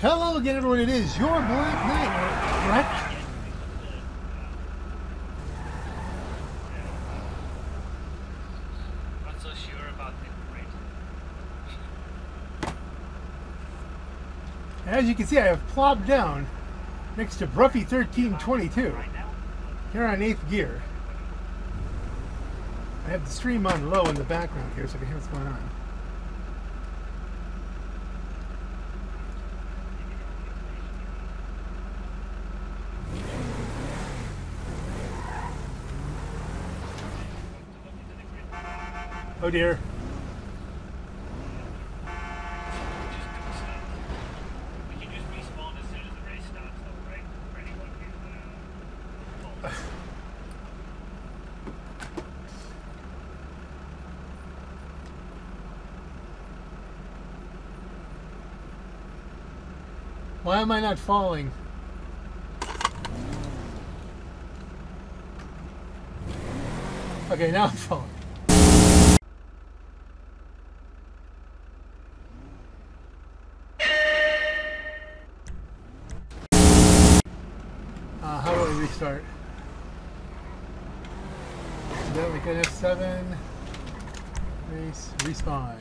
Hello again, everyone. It is your Black Knight, Wreck. Not so sure about the grid. As you can see, I have plopped down next to Broughy1322 here on 8th Gear. I have the stream on low in the background here so I can hear what's going on. Oh dear. We can just respawn as soon as the race starts, though, right? For anyone who Why am I not falling? Okay, now I'm falling. Start. So that we could F7, race, respawn.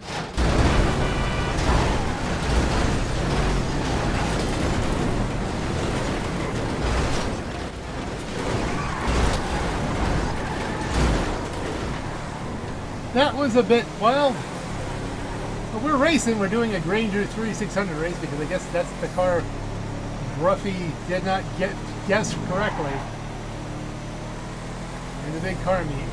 That was a bit wild. But we're racing, we're doing a Grainger 3600 race because I guess that's the car Broughy did not guess correctly in the big car meet.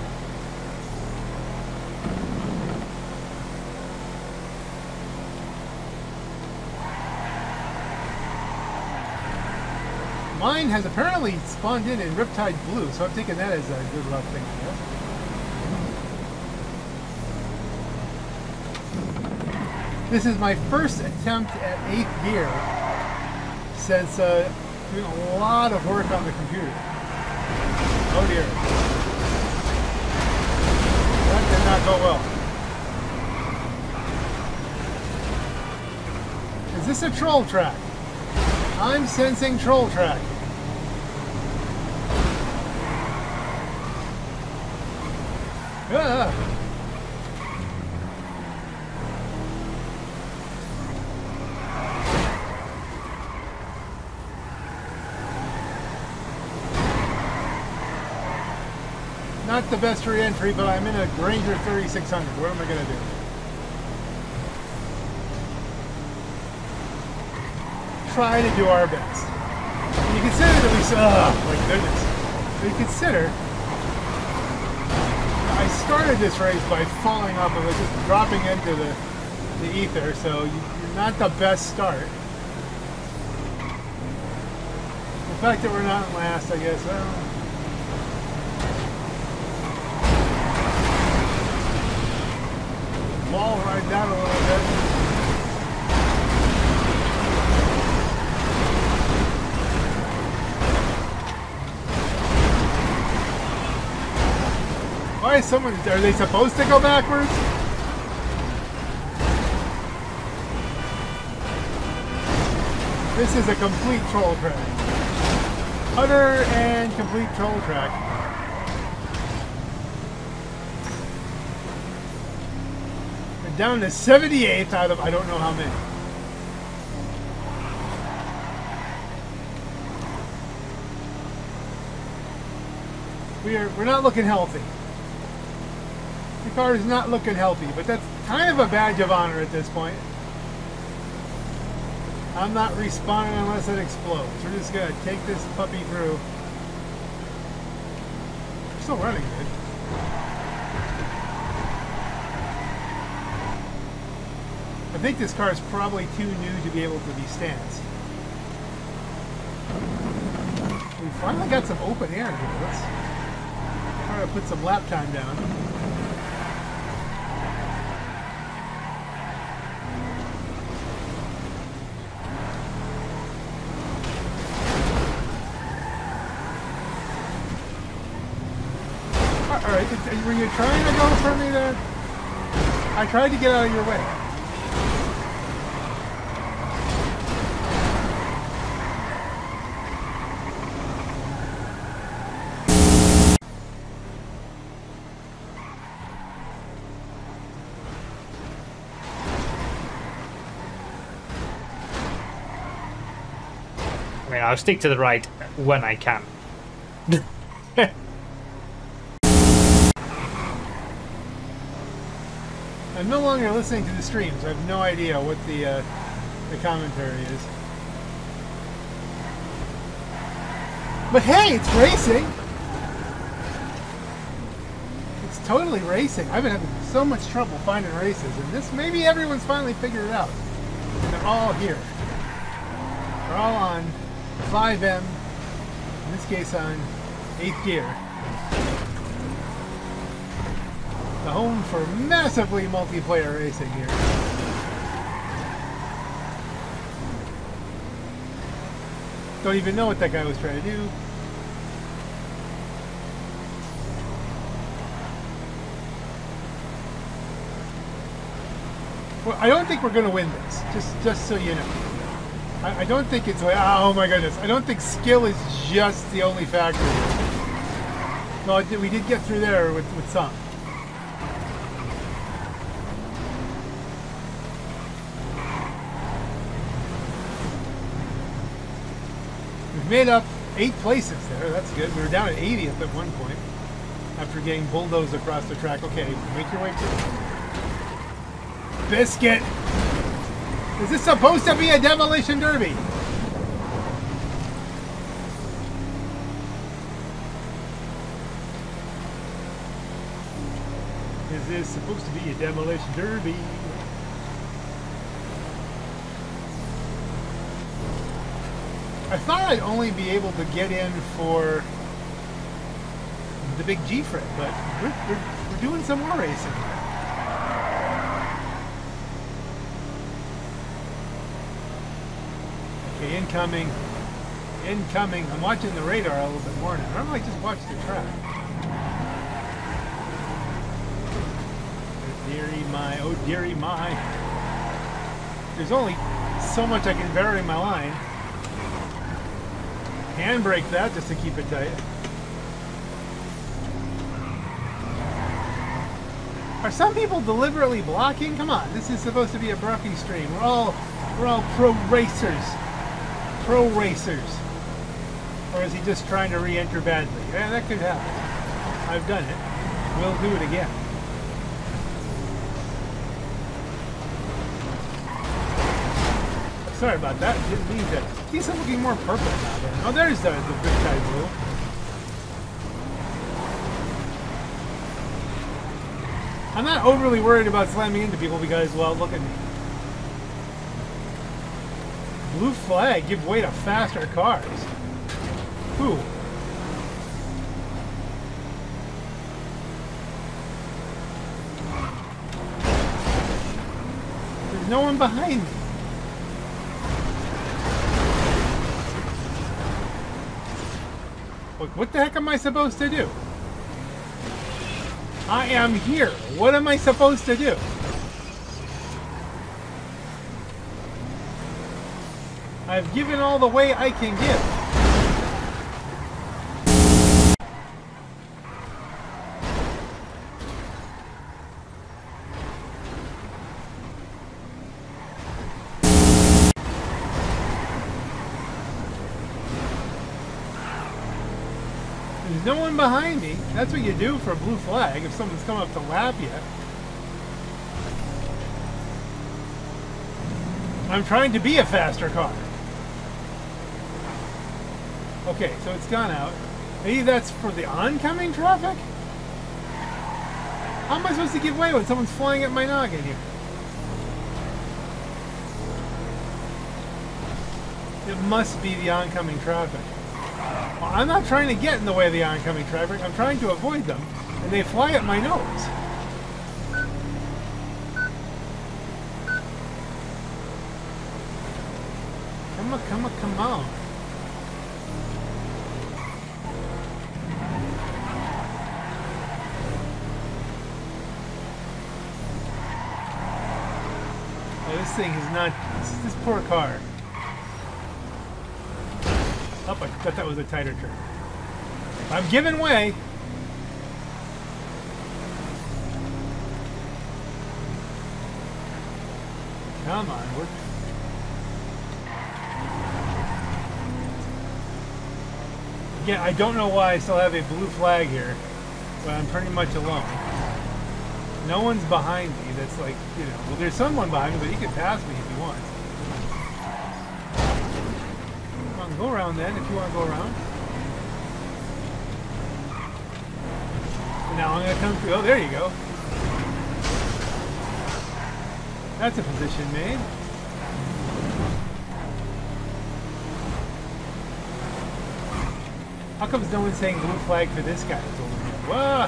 Mine has apparently spawned in Riptide Blue, so I'm taking that as a good luck thing, I guess. This is my first attempt at 8th Gear since doing a lot of work on the computer. Oh dear. That did not go well. Is this a troll track? I'm sensing troll track. Ah. Not the best re-entry, but I'm in a Grainger 3600. What am I going to do? Try to do our best. You consider that we saw, oh my goodness. You consider I started this race by falling off of it, just dropping into the ether, so you're not the best start. The fact that we're not last, I guess, well, wall right down a little bit. Why is someone, are they supposed to go backwards? This is a complete troll track. Utter and complete troll track. Down to 78th out of I don't know how many. We're not looking healthy. The car is not looking healthy, but that's kind of a badge of honor at this point. I'm not respawning unless it explodes. We're just gonna take this puppy through. We're still running good. I think this car is probably too new to be able to be stanced. We finally got some open air here. Let's try to put some lap time down. Alright, were you trying to go for me there? I tried to get out of your way. I mean, I'll stick to the right when I can. I'm no longer listening to the streams. I have no idea what the commentary is. But hey, it's racing! It's totally racing. I've been having so much trouble finding races, and this, maybe everyone's finally figured it out. And they're all here. They're all on 5M, in this case on 8th Gear. The home for massively multiplayer racing here. Don't even know what that guy was trying to do. Well, I don't think we're going to win this, just so you know. I don't think it's like, oh my goodness, I don't think skill is just the only factor here. No, we did get through there with some. Made up 8 places there, that's good. We were down at 80th at one point after getting bulldozed across the track. Okay, make your way through. Biscuit! Is this supposed to be a demolition derby? Is this supposed to be a demolition derby? I thought I'd only be able to get in for the big G fret, but we're doing some more racing. Okay, incoming. Incoming. I'm watching the radar a little bit more now. I normally just watch the track. Oh dearie my, oh dearie my. There's only so much I can vary my line. Handbrake that just to keep it tight. Are some people deliberately blocking? Come on, this is supposed to be a Broughy stream. We're all pro racers. Pro racers. Or is he just trying to re-enter badly? Yeah, that could happen. I've done it. We'll do it again. Sorry about that, it didn't mean that. These are looking more purple now. Then. Oh, there's the Riptide Blue. I'm not overly worried about slamming into people because, well, look at me. Blue flag, give way to faster cars. Ooh. There's no one behind me. What the heck am I supposed to do? I am here. What am I supposed to do? I've given all the way I can give. No one behind me. That's what you do for a blue flag if someone's come up to lap you. I'm trying to be a faster car. Okay, so it's gone out. Maybe that's for the oncoming traffic? How am I supposed to give way when someone's flying at my noggin here? It must be the oncoming traffic. Well, I'm not trying to get in the way of the oncoming traffic. I'm trying to avoid them, and they fly at my nose. Come on, come on, come on. Oh, this thing is not. This poor car. Oh, I thought that was a tighter turn. I'm giving way. Come on, we're... Again, I don't know why I still have a blue flag here, but I'm pretty much alone. No one's behind me that's like, you know, well, there's someone behind me, but he could pass me if he wants. Come on, go around then, if you want to go around. And now I'm going to come through. Oh, there you go. That's a position made. How comes no one's saying blue flag for this guy that's over here? Whoa!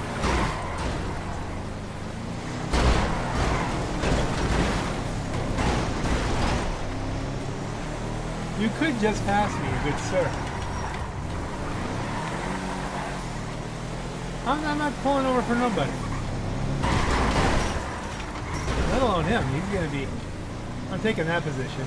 You could just pass me, good sir. I'm not pulling over for nobody. Let alone him. He's going to be... I'm taking that position.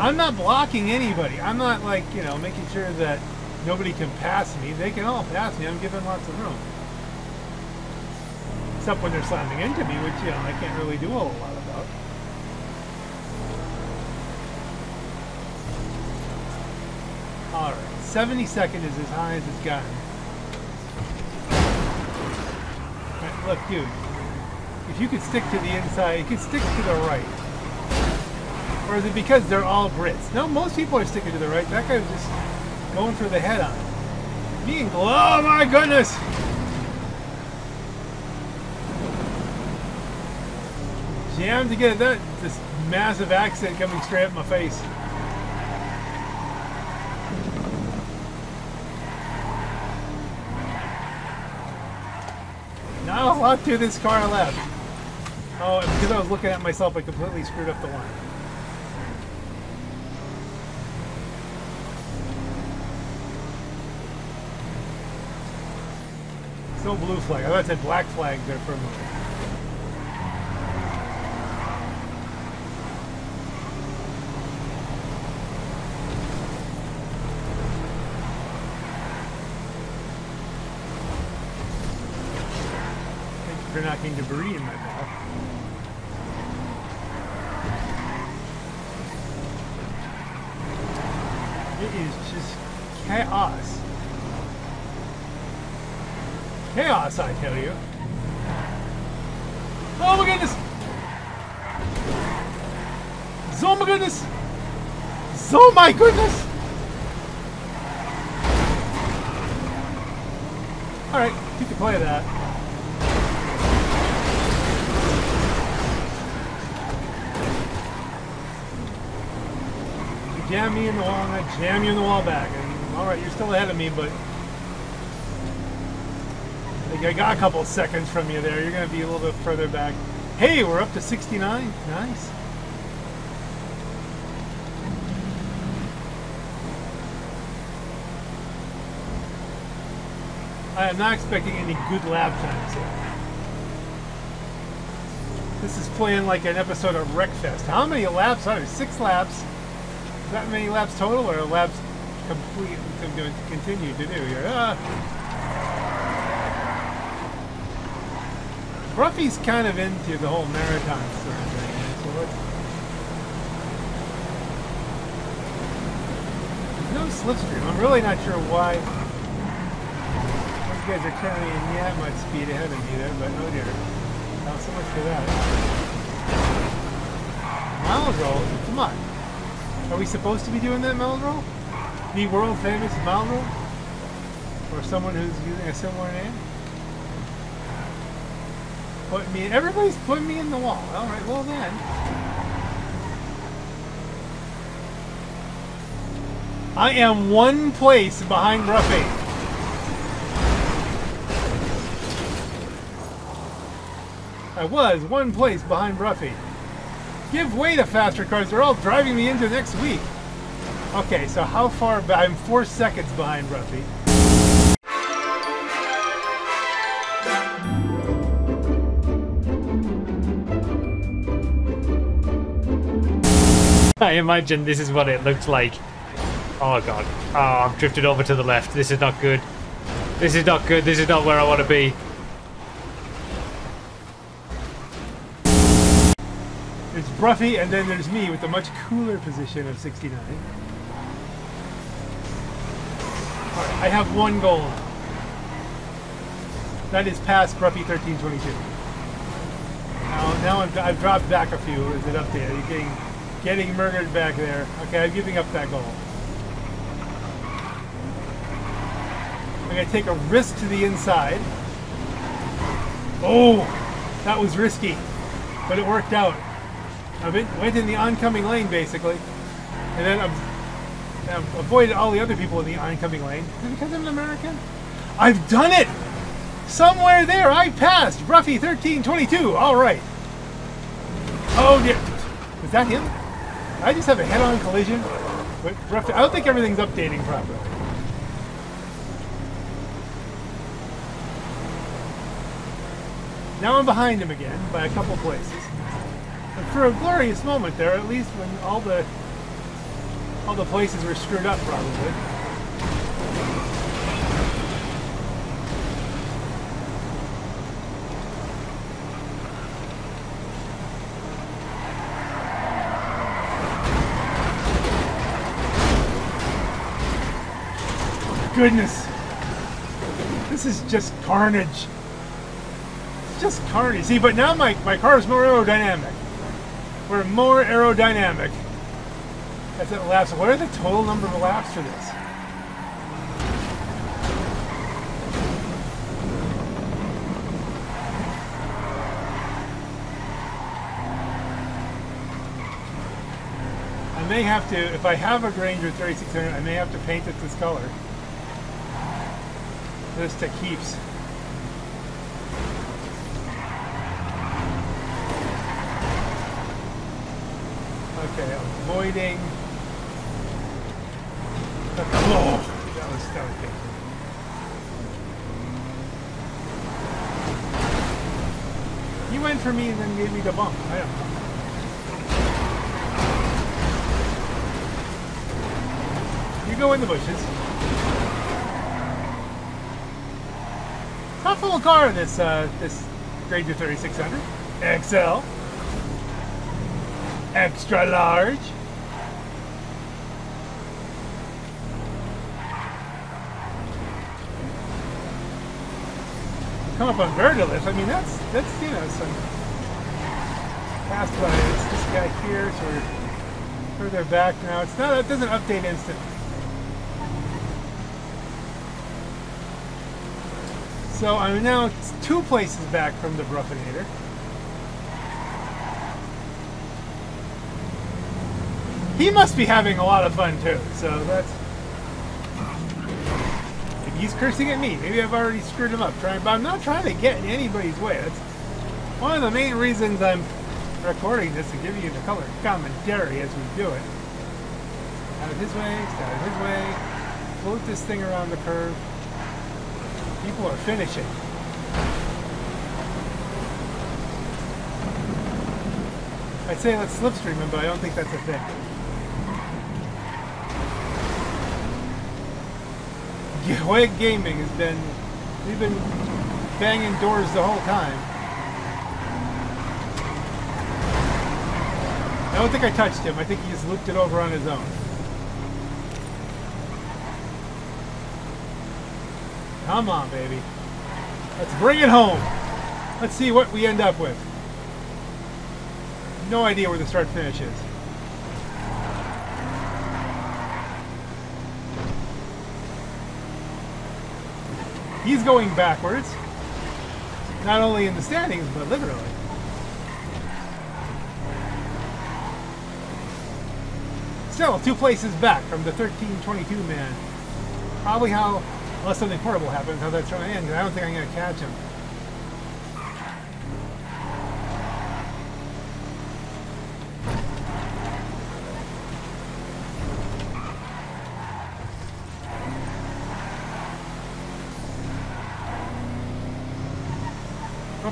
I'm not blocking anybody. I'm not, like, you know, making sure that nobody can pass me. They can all pass me. I'm giving lots of room. Except when they're slamming into me, which, you know, I can't really do a whole lot about. Alright, 72nd is as high as it's gotten. Right, look, dude, if you could stick to the inside, you could stick to the right. Or is it because they're all Brits? No, most people are sticking to the right. That guy was just going for the head on. Me and... Oh my goodness! Jammed to get that, this massive accident coming straight up my face. Not a lot to this car left. Oh, and because I was looking at myself, I completely screwed up the line. Still blue flag. I thought it said black flag there for a moment. Knocking debris in my path. It is just chaos. Chaos, I tell you. Oh my goodness! Oh my goodness! Oh my goodness! Alright, you can play that. Jam me in the wall and I jam you in the wall back. And alright, you're still ahead of me, but I think I got a couple seconds from you there. You're going to be a little bit further back. Hey, we're up to 69. Nice. I am not expecting any good lap times here. This is playing like an episode of Wreckfest. How many laps are there? 6 laps. That many laps total, or laps complete to continue to do here? Broughy's kind of into the whole marathon sort of thing. No slipstream. I'm really not sure why these guys are carrying that much speed ahead of me there, but no dear. Not so much for that. Malro, come on. Are we supposed to be doing that, Malro? The world famous Malro? Or someone who's using a similar name? Put me in. Everybody's putting me in the wall. Alright, well then. I am one place behind Broughy. I was one place behind Broughy. Give way to faster cars. They're all driving me into next week. Okay, so how far back? I'm 4 seconds behind Broughy. I imagine this is what it looked like. Oh god. Oh, I've drifted over to the left. This is not good. This is not good. This is not where I want to be. There's Broughy, and then there's me with the much cooler position of 69. All right, I have one goal. That is past Broughy1322. Now I've dropped back a few. Is it up there? You're getting murdered back there. Okay, I'm giving up that goal. I'm going to take a risk to the inside. Oh, that was risky, but it worked out. I went in the oncoming lane, basically, and then I've avoided all the other people in the oncoming lane. Is it because I'm an American? I've done it! Somewhere there, I passed Broughy1322. All right. Oh, dear. Was that him? Did I just have a head-on collision? But Broughy, I don't think everything's updating properly. Now I'm behind him again by a couple places. But for a glorious moment there, at least when all the places were screwed up probably. Oh, goodness. This is just carnage. Just carny. See, but now my car is more aerodynamic. We're more aerodynamic. That's it, laps. What are the total number of laps for this? I may have to, if I have a Grainger 3600, I may have to paint it this color. Just to keeps. Okay, avoiding the claw. That was painful. You went for me and then gave me the bump. I don't know. You go in the bushes. Tough little car, this Grainger 3600 XL. Extra large. Come up on Verdolith. I mean, that's you know, some past by. It's this guy here, so we're further back now. It's not. It doesn't update instantly. So I'm now two places back from the Broughy1322. He must be having a lot of fun too, so that's... If he's cursing at me, maybe I've already screwed him up, but I'm not trying to get in anybody's way. That's one of the main reasons I'm recording this, to give you the color commentary as we do it. Out of his way, out of his way. Float this thing around the curve. People are finishing. I'd say let's slipstream him, but I don't think that's a thing. Hoyt Gaming has been, we've been banging doors the whole time. I don't think I touched him. I think he just looped it over on his own. Come on, baby. Let's bring it home. Let's see what we end up with. No idea where the start finish is. He's going backwards, not only in the standings, but literally. Still, two places back from the 1322 man. Probably how, unless something horrible happens, how that's going to end. I don't think I'm going to catch him.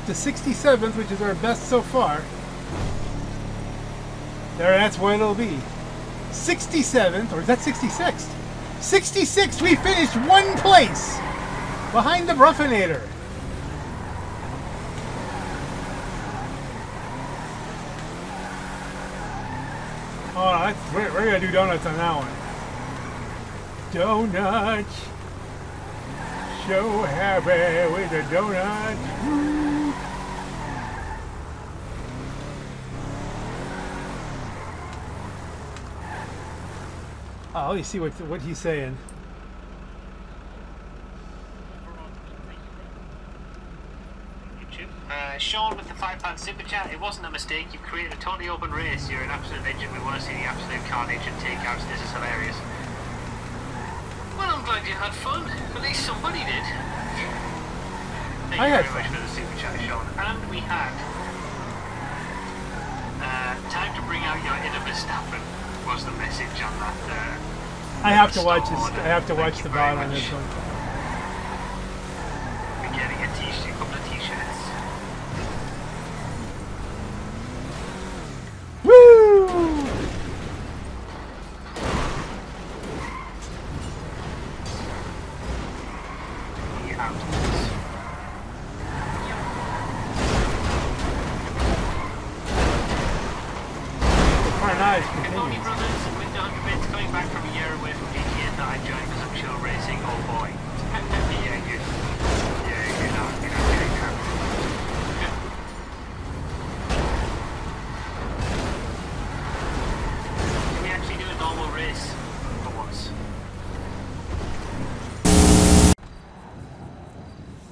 To 67th, which is our best so far. There, that's what it'll be. 67th, or is that 66th? 66th, we finished one place behind the Broughy1322. Oh, we're gonna do donuts on that one. Donuts. So happy with the donuts. Woo. Oh, let me see what he's saying. Sean with the £5 super chat, it wasn't a mistake, you've created a totally open race, you're an absolute legend, we want to see the absolute carnage and takeouts, this is hilarious. Well, I'm glad you had fun, at least somebody did. Thank you very much for the super chat, Sean. And we had time to bring out your inner Verstappen was the message on that. I have to watch this, I have to watch the VOD on this one.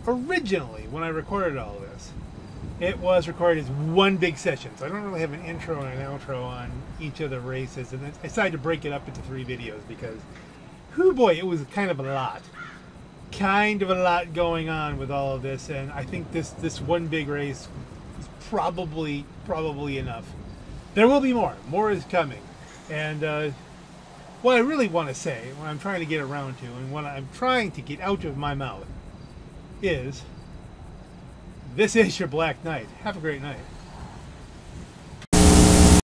Originally, when I recorded all this, it was recorded as one big session, so I don't really have an intro and an outro on each of the races, and then I decided to break it up into three videos because, whoo boy, it was kind of a lot going on with all of this, and I think this one big race is probably enough. There will be more is coming, and what I really want to say, what I'm trying to get around to, and what I'm trying to get out of my mouth, is this is your Black Knight. Have a great night.